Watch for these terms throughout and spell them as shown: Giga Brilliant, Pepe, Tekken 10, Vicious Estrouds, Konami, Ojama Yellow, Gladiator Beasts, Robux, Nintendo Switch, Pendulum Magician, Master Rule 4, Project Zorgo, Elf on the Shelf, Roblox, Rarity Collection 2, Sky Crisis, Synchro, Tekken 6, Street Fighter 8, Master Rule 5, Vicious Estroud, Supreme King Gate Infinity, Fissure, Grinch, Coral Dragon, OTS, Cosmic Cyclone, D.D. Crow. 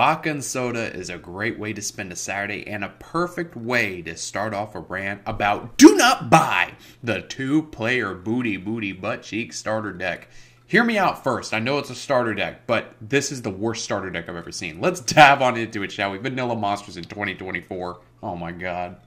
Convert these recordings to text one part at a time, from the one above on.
vodka and soda is a great way to spend a Saturday and a perfect way to start off a rant about do not buy the 2-player booty butt cheek starter deck. Hear me out first. I know it's a starter deck, but this is the worst starter deck I've ever seen. Let's dive on into it, shall we? Vanilla Monsters in 2024. Oh my god.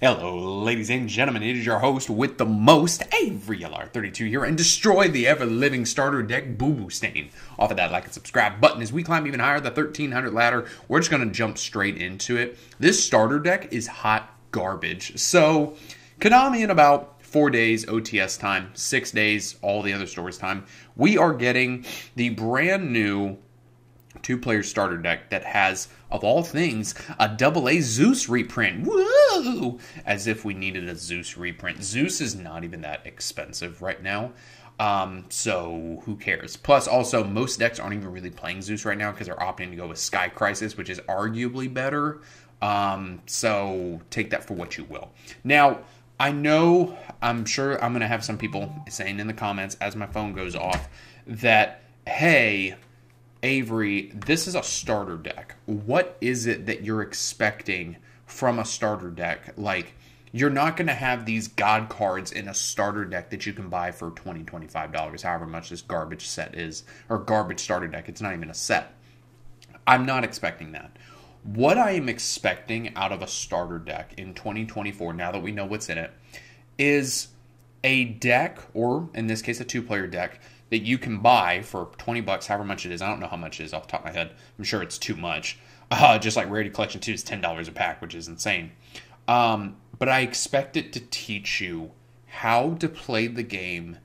Hello, ladies and gentlemen, it is your host with the most, Avery LR32 here, and destroy the ever-living starter deck boo-boo stain. Off of that like and subscribe button as we climb even higher, the 1300 ladder. We're just going to jump straight into it. This starter deck is hot garbage. So, Konami in about 4 days OTS time, 6 days all the other stores time, we are getting the brand new 2-player starter deck that has, of all things, a AA Zeus reprint. Woo! As if we needed a Zeus reprint. Zeus is not even that expensive right now, so who cares? Plus, also, most decks aren't even really playing Zeus right now because they're opting to go with Sky Crisis, which is arguably better, so take that for what you will. Now, I know, I'm sure I'm going to have some people saying in the comments as my phone goes off that, hey, Avery, this is a starter deck. What is it that you're expecting from a starter deck? Like, you're not going to have these god cards in a starter deck that you can buy for $20, $25, however much this garbage set is, or garbage starter deck. It's not even a set. I'm not expecting that. What I am expecting out of a starter deck in 2024, now that we know what's in it, is a deck, or in this case, a 2-player deck, that you can buy for 20 bucks, however much it is. I don't know how much it is off the top of my head. I'm sure it's too much. Just like Rarity Collection 2 is $10 a pack, which is insane. But I expect it to teach you how to play the game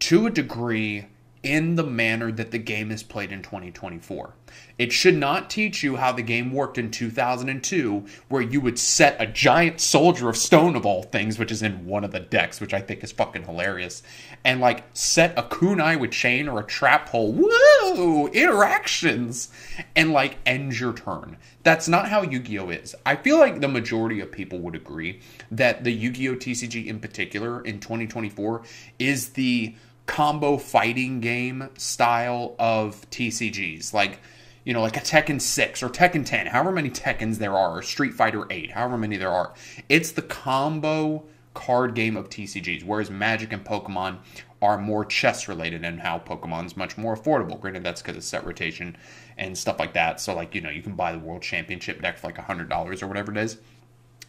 to a degree in the manner that the game is played in 2024. It should not teach you how the game worked in 2002, where you would set a giant soldier of stone of all things, which is in one of the decks, which I think is fucking hilarious, and like set a kunai with chain or a trap hole. Woo! Interactions! And like end your turn. That's not how Yu-Gi-Oh! Is. I feel like the majority of people would agree that the Yu-Gi-Oh! TCG in particular in 2024 is the combo fighting game style of TCGs, like, you know, like a Tekken 6 or Tekken 10, however many Tekkens there are, or Street Fighter 8, however many there are. It's the combo card game of TCGs, whereas Magic and Pokemon are more chess related, and how Pokemon's much more affordable. Granted, that's because of set rotation and stuff like that. So, like, you know, you can buy the World Championship deck for like $100 or whatever it is.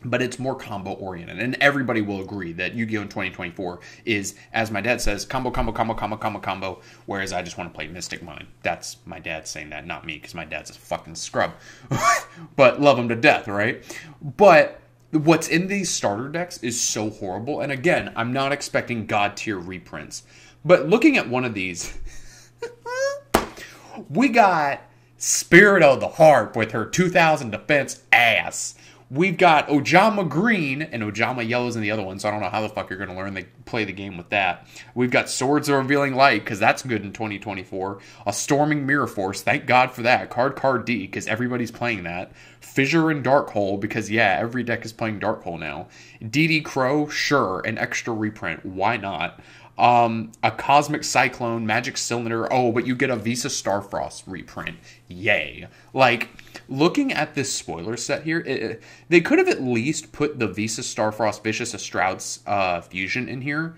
But it's more combo-oriented, and everybody will agree that Yu-Gi-Oh! In 2024 is, as my dad says, combo, whereas I just want to play Mystic Mine. That's my dad saying that, not me, because my dad's a fucking scrub. But love him to death, right? But what's in these starter decks is so horrible, and again, I'm not expecting god-tier reprints. But looking at one of these, we got Spirit of the Harp with her 2000 defense ass. We've got Ojama Green, and Ojama Yellow's in the other one, so I don't know how the fuck you're going to learn to play the game with that. We've got Swords of Revealing Light, because that's good in 2024. A Storming Mirror Force, thank God for that. Card D, because everybody's playing that. Fissure and Dark Hole, because yeah, every deck is playing Dark Hole now. D.D. Crow, sure, an extra reprint, why not? A Cosmic Cyclone, Magic Cylinder, oh, but you get a Visa Starfrost reprint, yay. Like, looking at this spoiler set here, they could have at least put the Visa Starfrost Vicious Estrouds fusion in here.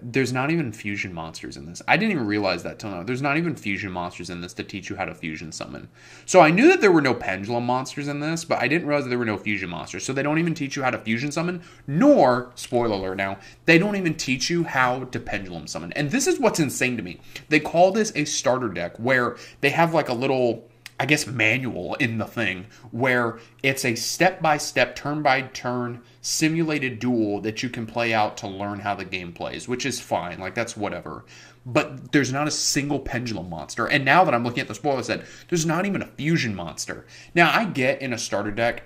There's not even fusion monsters in this. I didn't even realize that till now. There's not even fusion monsters in this to teach you how to fusion summon. So I knew that there were no pendulum monsters in this, but I didn't realize that there were no fusion monsters. So they don't even teach you how to fusion summon, nor, spoiler alert now, they don't even teach you how to pendulum summon. And this is what's insane to me. They call this a starter deck where they have like a little, I guess, manual in the thing where it's a step-by-step, turn-by-turn simulated duel that you can play out to learn how the game plays, which is fine. Like, that's whatever. But there's not a single pendulum monster. And now that I'm looking at the spoiler set, there's not even a fusion monster. Now, I get in a starter deck,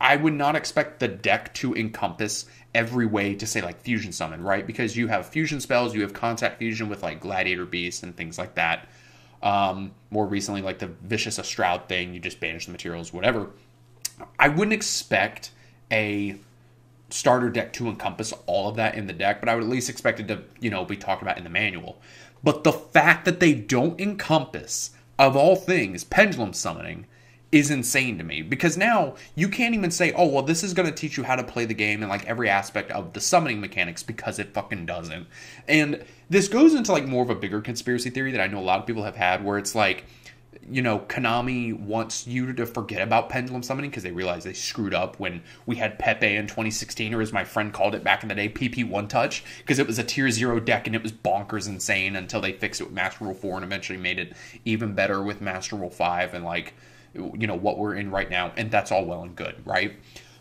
I would not expect the deck to encompass every way to say, like, fusion summon, right? Because you have fusion spells, you have contact fusion with, like, Gladiator Beasts and things like that. More recently, like the Vicious Estroud thing, you just banish the materials, whatever. I wouldn't expect a starter deck to encompass all of that in the deck, but I would at least expect it to, you know, be talked about in the manual. But the fact that they don't encompass, of all things, Pendulum Summoning is insane to me, because now you can't even say, oh, well, this is going to teach you how to play the game and like every aspect of the summoning mechanics, because it fucking doesn't. And this goes into like more of a bigger conspiracy theory that I know a lot of people have had, where it's like, you know, Konami wants you to forget about Pendulum Summoning because they realize they screwed up when we had Pepe in 2016, or as my friend called it back in the day, PP 1 touch, because it was a tier 0 deck and it was bonkers insane until they fixed it with Master Rule 4 and eventually made it even better with Master Rule 5 and like, you know, what we're in right now. And that's all well and good, right?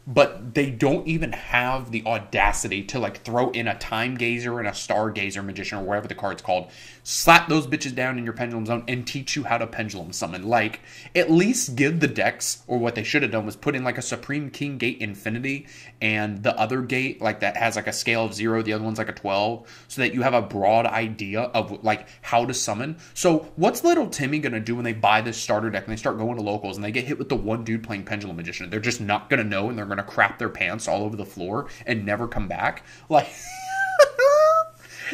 But they don't even have the audacity to like throw in a Time Gazer and a Stargazer Magician, or whatever the card's called, slap those bitches down in your Pendulum Zone and teach you how to Pendulum Summon. Like, at least give the decks, or what they should have done was put in like a Supreme King Gate Infinity and the other gate, like that has like a scale of 0, the other one's like a 12, so that you have a broad idea of like how to summon. So what's little Timmy gonna do when they buy this starter deck and they start going to locals and they get hit with the one dude playing Pendulum Magician? They're just not gonna know, and they're gonna to crap their pants all over the floor and never come back. Like,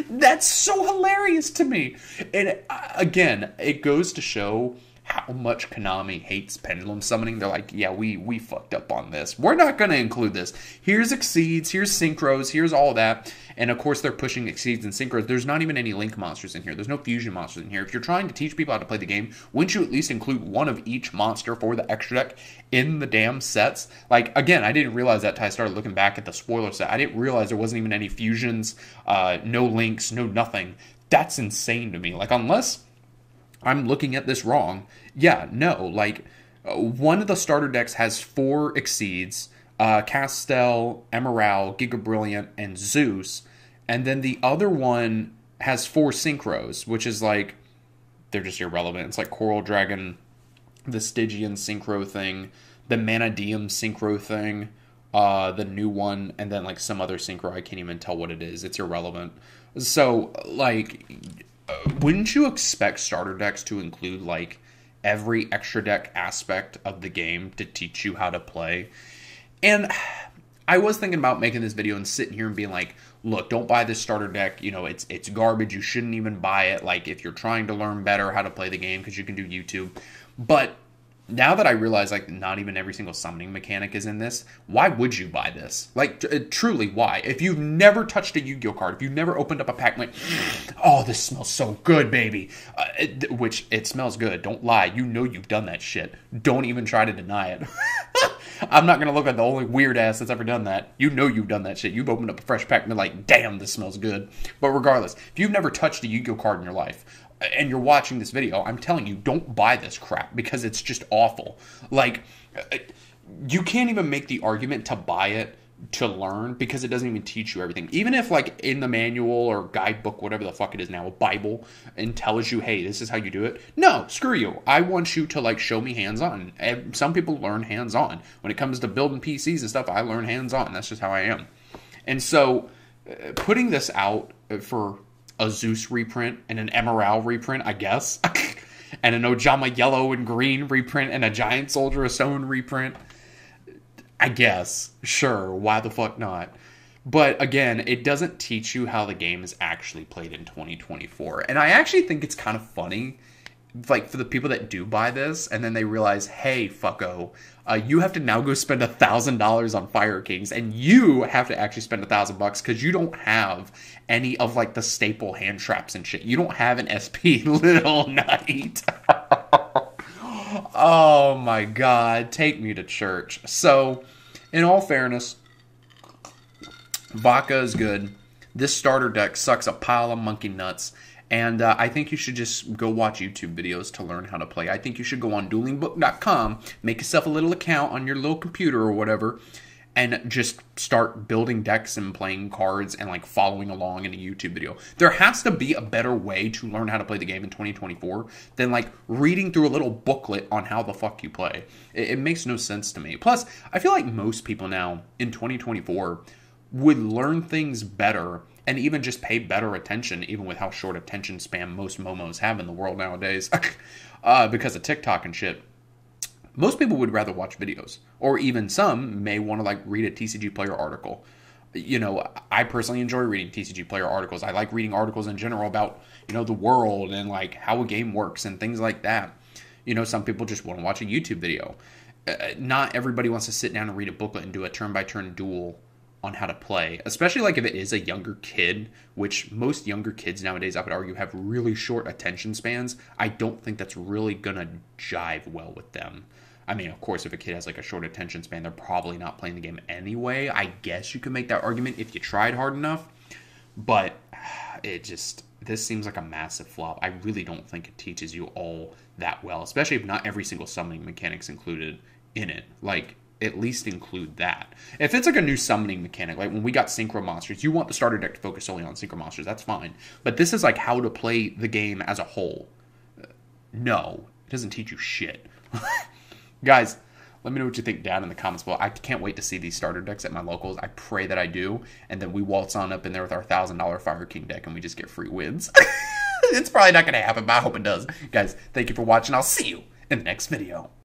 that's so hilarious to me. And again, it goes to show how much Konami hates Pendulum Summoning. They're like, yeah, we fucked up on this. We're not going to include this. Here's Exceeds, here's Synchros, here's all that. And of course, they're pushing Exceeds and Synchros. There's not even any Link monsters in here. There's no Fusion monsters in here. If you're trying to teach people how to play the game, wouldn't you at least include one of each monster for the extra deck in the damn sets? Like, again, I didn't realize that until I started looking back at the spoiler set. I didn't realize there wasn't even any Fusions, no Links, no nothing. That's insane to me. Like, unless I'm looking at this wrong. Yeah, no, like, one of the starter decks has 4 Exceeds, Castel, Emerald, Giga Brilliant, and Zeus, and then the other one has 4 Synchros, which is like, they're just irrelevant. It's like Coral Dragon, the Stygian Synchro thing, the Manadium Synchro thing, the new one, and then like some other Synchro. I can't even tell what it is. It's irrelevant. So, like, wouldn't you expect starter decks to include like every extra deck aspect of the game to teach you how to play? And I was thinking about making this video and sitting here and being like, look, don't buy this starter deck. You know, it's garbage. You shouldn't even buy it. Like, if you're trying to learn better how to play the game, because you can do YouTube. But now that I realize, like, not even every single summoning mechanic is in this, why would you buy this? Like, truly, why? If you've never touched a Yu-Gi-Oh card, if you've never opened up a pack and like, oh, this smells so good, baby. Which, it smells good. Don't lie. You know you've done that shit. Don't even try to deny it. I'm not going to look at the only weird ass that's ever done that. You know you've done that shit. You've opened up a fresh pack and been like, damn, this smells good. But regardless, if you've never touched a Yu-Gi-Oh card in your life, and you're watching this video, I'm telling you, don't buy this crap, because it's just awful. Like, you can't even make the argument to buy it to learn, because it doesn't even teach you everything. Even if, like, in the manual or guidebook, whatever the fuck it is now, a Bible, and tells you, hey, this is how you do it. No, screw you. I want you to, like, show me hands-on. And some people learn hands-on. When it comes to building PCs and stuff, I learn hands-on. That's just how I am. And so, putting this out for a Zeus reprint and an Emerald reprint, I guess, and an Ojama Yellow and Green reprint and a Giant Soldier of Stone reprint, I guess, sure, why the fuck not? But again, it doesn't teach you how the game is actually played in 2024. And I actually think it's kind of funny, like, for the people that do buy this and then they realize, hey, fucko, you have to now go spend $1,000 on Fire Kings, and you have to actually spend $1,000 because you don't have any of like the staple hand traps and shit. You don't have an SP Little Knight. Oh my God, take me to church. So in all fairness, Vodka is good. This starter deck sucks a pile of monkey nuts. And I think you should just go watch YouTube videos to learn how to play. I think you should go on duelingbook.com, make yourself a little account on your little computer or whatever, and just start building decks and playing cards and, like, following along in a YouTube video. There has to be a better way to learn how to play the game in 2024 than, like, reading through a little booklet on how the fuck you play. It makes no sense to me. Plus, I feel like most people now in 2024 would learn things better and even just pay better attention, even with how short attention span most momos have in the world nowadays, because of TikTok and shit. Most people would rather watch videos, or even some may want to, like, read a TCGPlayer article. you know, I personally enjoy reading TCG Player articles. I like reading articles in general about, you know, the world and like how a game works and things like that. You know, some people just want to watch a YouTube video. Not everybody wants to sit down and read a booklet and do a turn-by-turn duel on how to play, especially like if it is a younger kid, which most younger kids nowadays, I would argue, have really short attention spans. I don't think that's really gonna jive well with them. I mean, of course, if a kid has like a short attention span, they're probably not playing the game anyway. I guess you could make that argument if you tried hard enough, but it just, this seems like a massive flop. I really don't think it teaches you all that well, especially if not every single summoning mechanic's included in it. Like, at least include that. If it's like a new summoning mechanic, like when we got Synchro Monsters, you want the starter deck to focus solely on Synchro Monsters, that's fine. But this is like how to play the game as a whole. No, it doesn't teach you shit. Guys, let me know what you think down in the comments below. I can't wait to see these starter decks at my locals. I pray that I do. And then we waltz on up in there with our $1,000 Fire King deck and we just get free wins. It's probably not going to happen, but I hope it does. Guys, thank you for watching. I'll see you in the next video.